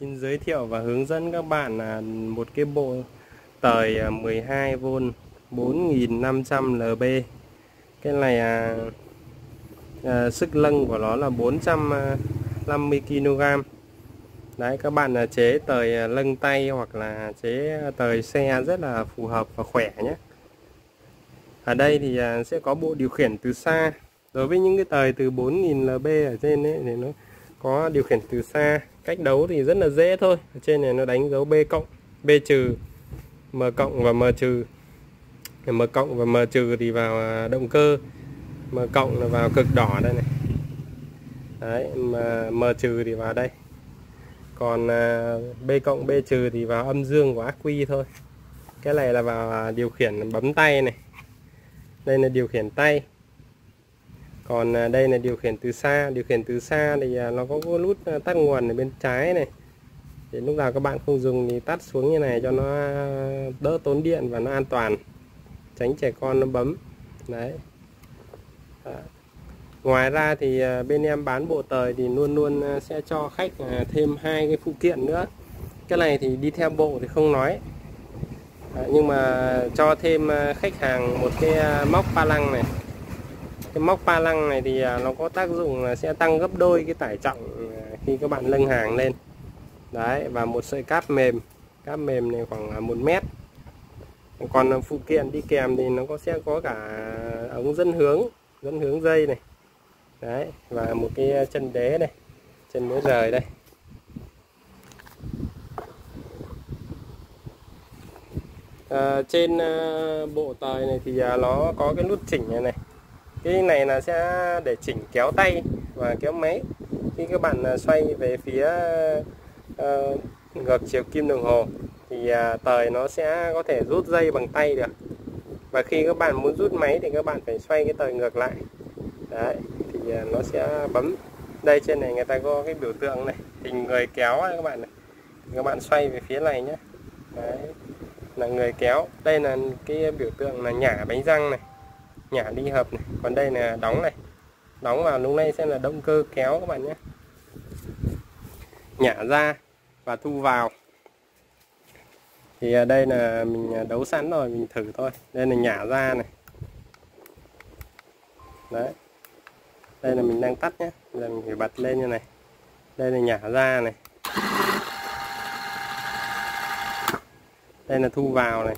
Xin giới thiệu và hướng dẫn các bạn là một cái bộ tời 12V 4500 lb. Cái này sức nâng của nó là 450 kg. Đấy, các bạn chế tời nâng tay hoặc là chế tời xe rất là phù hợp và khỏe nhé. Ở đây thì sẽ có bộ điều khiển từ xa. Đối với những cái tời từ 4000 lb ở trên ấy, thì nó có điều khiển từ xa. Cách đấu thì rất là dễ thôi. Ở trên này nó đánh dấu B cộng, B trừ, M cộng và M trừ. M cộng và M trừ thì vào động cơ, M cộng là vào cực đỏ đây này. Đấy, M trừ thì vào đây. Còn B cộng, B trừ thì vào âm dương của ACQUY thôi. Cái này là vào điều khiển bấm tay này. Đây là điều khiển tay. Còn đây là điều khiển từ xa. Điều khiển từ xa thì nó có nút tắt nguồn ở bên trái này. Thì lúc nào các bạn không dùng thì tắt xuống như này cho nó đỡ tốn điện và nó an toàn, tránh trẻ con nó bấm. Đấy. Ngoài ra thì bên em bán bộ tời thì luôn luôn sẽ cho khách thêm 2 cái phụ kiện nữa. Cái này thì đi theo bộ thì không nói. Nhưng mà cho thêm khách hàng một cái móc pa lăng này. Cái móc pa lăng này thì nó có tác dụng là sẽ tăng gấp đôi cái tải trọng khi các bạn nâng hàng lên. Đấy, và một sợi cáp mềm. Cáp mềm này khoảng 1 mét. Còn phụ kiện đi kèm thì nó sẽ có cả ống dẫn hướng dây này. Đấy, và một cái chân đế này, chân đế rời đây. Trên bộ tời này thì nó có cái nút chỉnh này này. Cái này là sẽ để chỉnh kéo tay và kéo máy. Khi các bạn xoay về phía ngược chiều kim đồng hồ thì tời nó sẽ có thể rút dây bằng tay được. Và khi các bạn muốn rút máy thì các bạn phải xoay cái tời ngược lại. Đấy, thì nó sẽ bấm. Đây trên này người ta có cái biểu tượng này, hình người kéo này các bạn này. Các bạn xoay về phía này nhé. Đấy, là người kéo. Đây là cái biểu tượng là nhả bánh răng này, nhả đi hợp này. Còn đây là đóng này, đóng vào lúc này sẽ là động cơ kéo các bạn nhé. Nhả ra và thu vào. Thì đây là mình đấu sẵn rồi, mình thử thôi. Đây là nhả ra này. Đấy, đây là mình đang tắt nhé. Giờ mình phải bật lên như này. Đây là nhả ra này. Đây là thu vào này.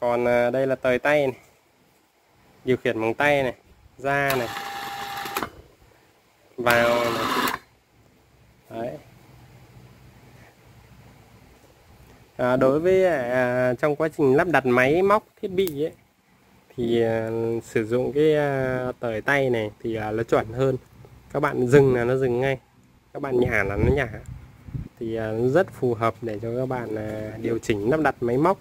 Còn đây là tời tay này. Điều khiển bằng tay này. Ra này. Vào này. Đấy. Đối với trong quá trình lắp đặt máy móc thiết bị ấy, thì sử dụng cái tời tay này thì nó chuẩn hơn. Các bạn dừng là nó dừng ngay, các bạn nhả là nó nhả. Thì rất phù hợp để cho các bạn điều chỉnh lắp đặt máy móc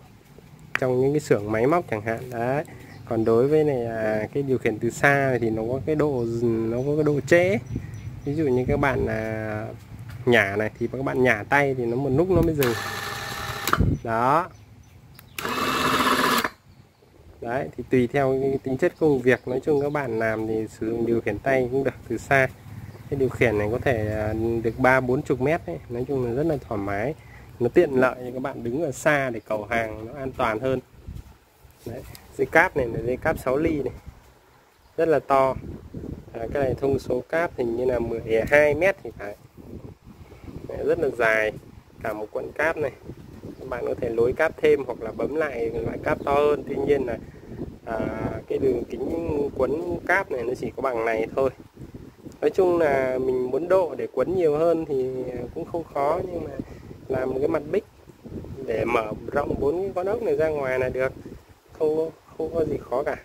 trong những cái xưởng máy móc chẳng hạn. Đấy. Còn đối với này cái điều khiển từ xa thì nó có cái độ trễ. Ví dụ như các bạn nhả này thì các bạn nhả tay thì nó một lúc nó mới dừng. Đó. Đấy, thì tùy theo cái tính chất công việc, nói chung các bạn làm thì sử dụng điều khiển tay cũng được, từ xa. Cái điều khiển này có thể được 30-40 mét ấy. Nói chung là rất là thoải mái, nó tiện lợi cho các bạn đứng ở xa để cầu hàng nó an toàn hơn. Đấy, dây cáp này là dây cáp 6 ly này, rất là to. Cái này thông số cáp hình như là 12 mét thì phải. Đấy, rất là dài, cả một cuộn cáp này. Các bạn có thể nối cáp thêm hoặc là bấm lại loại cáp to hơn. Tuy nhiên là cái đường kính quấn cáp này nó chỉ có bằng này thôi. Nói chung là mình muốn độ để quấn nhiều hơn thì cũng không khó, nhưng mà làm một cái mặt bích để mở rộng 4 cái con ốc này ra ngoài là được, không có gì khó cả.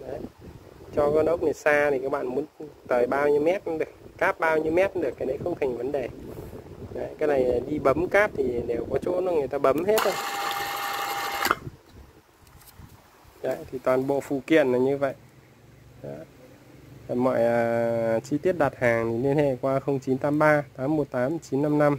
Đấy. Cho con ốc này xa thì các bạn muốn tời bao nhiêu mét cũng được, cáp bao nhiêu mét cũng được, cái đấy không thành vấn đề. Đấy, cái này đi bấm cáp thì đều có chỗ nó người ta bấm hết thôi. Đấy, thì toàn bộ phụ kiện là như vậy. Đấy. Mọi chi tiết đặt hàng thì liên hệ qua 0983 818 955.